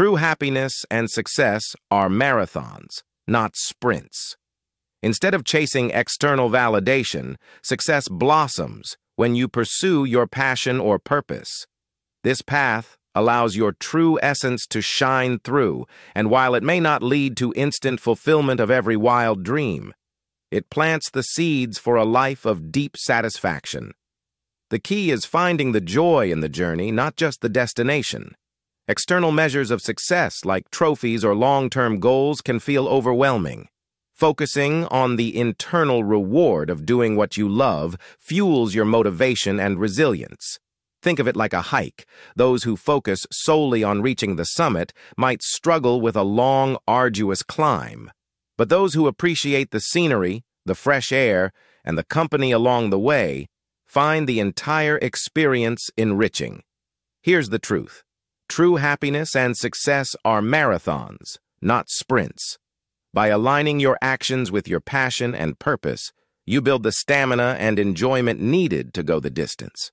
True happiness and success are marathons, not sprints. Instead of chasing external validation, success blossoms when you pursue your passion or purpose. This path allows your true essence to shine through, and while it may not lead to instant fulfillment of every wild dream, it plants the seeds for a life of deep satisfaction. The key is finding the joy in the journey, not just the destination. External measures of success, like trophies or long-term goals, can feel overwhelming. Focusing on the internal reward of doing what you love fuels your motivation and resilience. Think of it like a hike. Those who focus solely on reaching the summit might struggle with a long, arduous climb. But those who appreciate the scenery, the fresh air, and the company along the way find the entire experience enriching. Here's the truth. True happiness and success are marathons, not sprints. By aligning your actions with your passion and purpose, you build the stamina and enjoyment needed to go the distance.